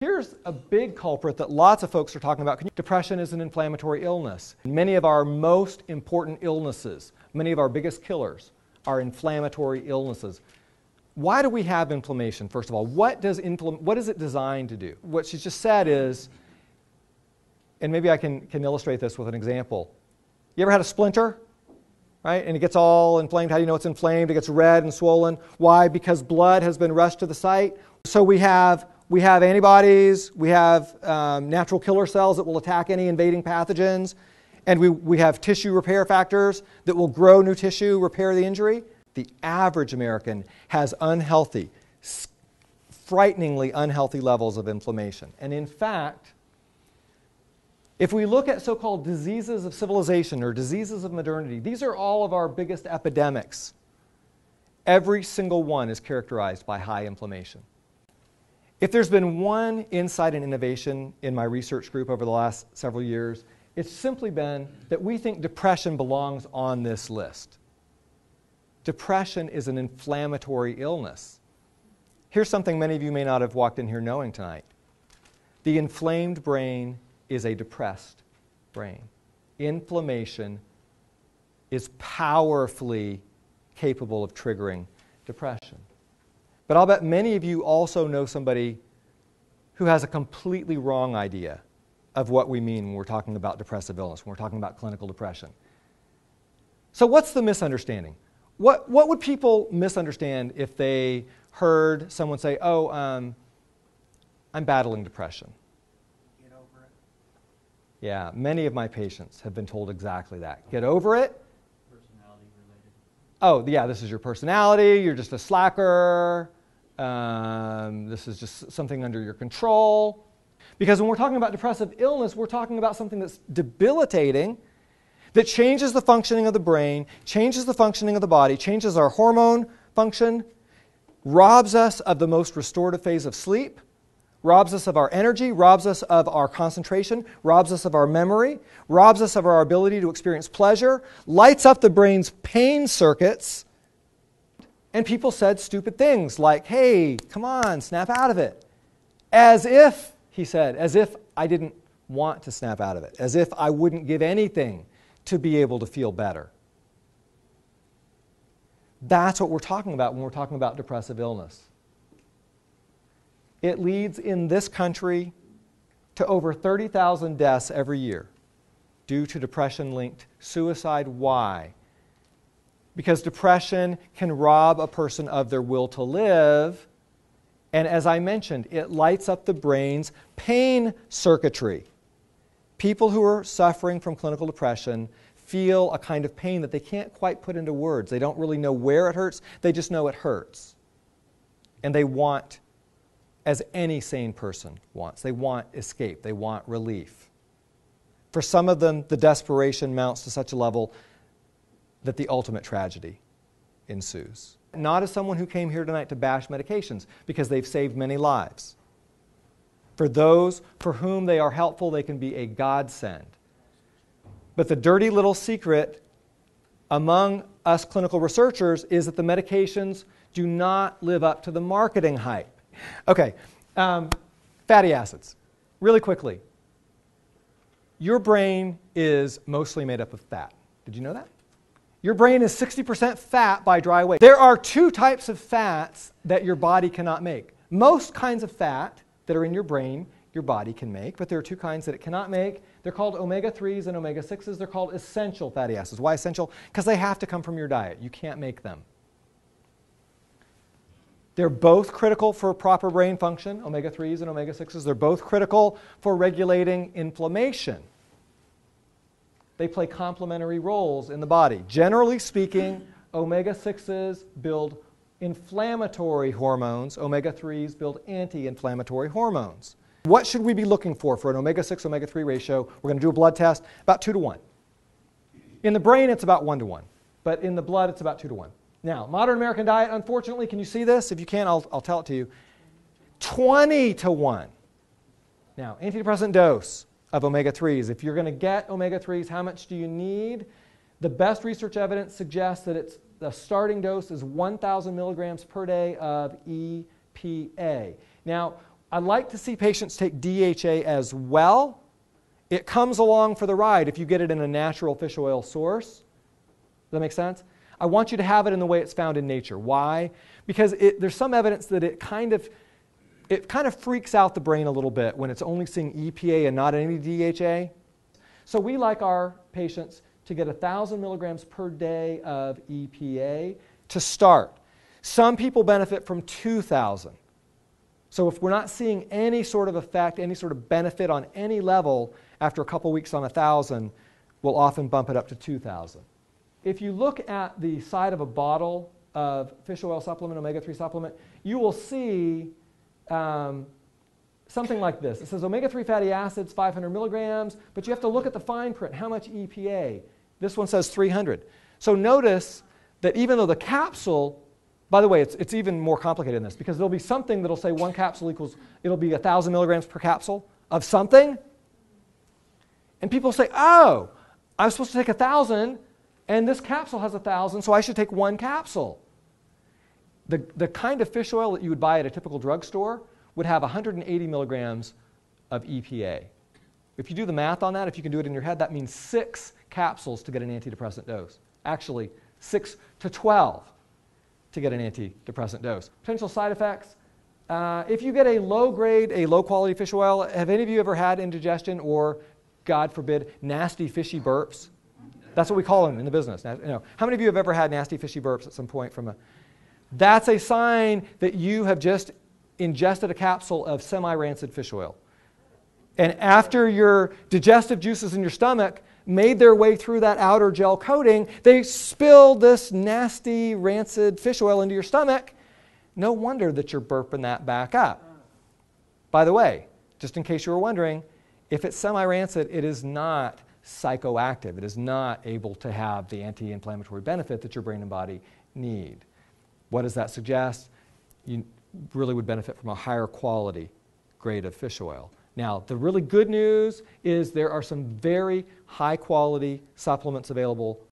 Here's a big culprit that lots of folks are talking about. Depression is an inflammatory illness. Many of our most important illnesses, many of our biggest killers, are inflammatory illnesses. Why do we have inflammation, first of all? What is it designed to do? What she just said is, and maybe I can illustrate this with an example. You ever had a splinter? Right? And it gets all inflamed. How do you know it's inflamed? It gets red and swollen. Why? Because blood has been rushed to the site. So we have antibodies, we have natural killer cells that will attack any invading pathogens, and we have tissue repair factors that will grow new tissue, repair the injury. The average American has unhealthy, frighteningly unhealthy levels of inflammation. And in fact, if we look at so-called diseases of civilization or diseases of modernity, these are all of our biggest epidemics. Every single one is characterized by high inflammation. If there's been one insight and innovation in my research group over the last several years, it's simply been that we think depression belongs on this list. Depression is an inflammatory illness. Here's something many of you may not have walked in here knowing tonight. The inflamed brain is a depressed brain. Inflammation is powerfully capable of triggering depression. But I'll bet many of you also know somebody who has a completely wrong idea of what we mean when we're talking about depressive illness, when we're talking about clinical depression. So what's the misunderstanding? What would people misunderstand if they heard someone say, oh, I'm battling depression? Get over it. Yeah, many of my patients have been told exactly that. Get over it. Personality related. Oh, yeah, this is your personality. You're just a slacker. This is just something under your control. Because when we're talking about depressive illness, we're talking about something that's debilitating, that changes the functioning of the brain, changes the functioning of the body, changes our hormone function, robs us of the most restorative phase of sleep, robs us of our energy, robs us of our concentration, robs us of our memory, robs us of our ability to experience pleasure, lights up the brain's pain circuits, and people said stupid things like, hey, come on, snap out of it. As if, he said, as if I didn't want to snap out of it, as if I wouldn't give anything to be able to feel better. That's what we're talking about when we're talking about depressive illness. It leads in this country to over 30,000 deaths every year due to depression-linked suicide. Why? Because depression can rob a person of their will to live, and as I mentioned, it lights up the brain's pain circuitry. People who are suffering from clinical depression feel a kind of pain that they can't quite put into words. They don't really know where it hurts. They just know it hurts. And they want, as any sane person wants, they want escape. They want relief. For some of them, the desperation mounts to such a level that the ultimate tragedy ensues. Not as someone who came here tonight to bash medications, because they've saved many lives. For those for whom they are helpful, they can be a godsend. But the dirty little secret among us clinical researchers is that the medications do not live up to the marketing hype. Okay, fatty acids. Really quickly, your brain is mostly made up of fat. Did you know that? Your brain is 60% fat by dry weight. There are two types of fats that your body cannot make. Most kinds of fat that are in your brain, your body can make, but there are two kinds that it cannot make. They're called omega 3s and omega 6s. They're called essential fatty acids. Why essential? Because they have to come from your diet. You can't make them. They're both critical for proper brain function, omega 3s and omega 6s. They're both critical for regulating inflammation. They play complementary roles in the body. Generally speaking, omega 6s build inflammatory hormones. Omega 3s build anti-inflammatory hormones. What should we be looking for an omega 6, omega 3 ratio? We're going to do a blood test, about 2-to-1. In the brain, it's about 1-to-1, but in the blood, it's about 2-to-1. Now, modern American diet, unfortunately, can you see this? If you can, I'll tell it to you. 20-to-1. Now, antidepressant dose of omega 3s. If you're going to get omega 3s, how much do you need? The best research evidence suggests that the starting dose is 1,000 milligrams per day of EPA. Now, I like to see patients take DHA as well. It comes along for the ride if you get it in a natural fish oil source. Does that make sense? I want you to have it in the way it's found in nature. Why? Because there's some evidence that it kind of freaks out the brain a little bit when it's only seeing EPA and not any DHA. So we like our patients to get 1,000 milligrams per day of EPA to start. Some people benefit from 2,000. So if we're not seeing any sort of effect, any sort of benefit on any level after a couple weeks on 1,000, we'll often bump it up to 2,000. If you look at the side of a bottle of fish oil supplement, omega-3 supplement, you will see something like this. It says omega-3 fatty acids, 500 milligrams, but you have to look at the fine print. How much EPA? This one says 300. So notice that even though the capsule, by the way, it's even more complicated than this, because there'll be something that'll say one capsule equals, it'll be 1,000 milligrams per capsule of something. And people say, oh, I was supposed to take 1,000, and this capsule has 1,000, so I should take one capsule. The kind of fish oil that you would buy at a typical drugstore would have 180 milligrams of EPA. If you do the math on that, if you can do it in your head, that means 6 capsules to get an antidepressant dose. Actually, 6 to 12 to get an antidepressant dose. Potential side effects. If you get a low-grade, a low-quality fish oil, have any of you ever had indigestion or, God forbid, nasty fishy burps? That's what we call them in the business. Now, how many of you have ever had nasty fishy burps at some point from a... That's a sign that you have just ingested a capsule of semi-rancid fish oil. And after your digestive juices in your stomach made their way through that outer gel coating, they spilled this nasty, rancid fish oil into your stomach. No wonder that you're burping that back up. By the way, just in case you were wondering, if it's semi-rancid, it is not psychoactive. It is not able to have the anti-inflammatory benefit that your brain and body need. What does that suggest? You really would benefit from a higher quality grade of fish oil. Now, the really good news is there are some very high quality supplements available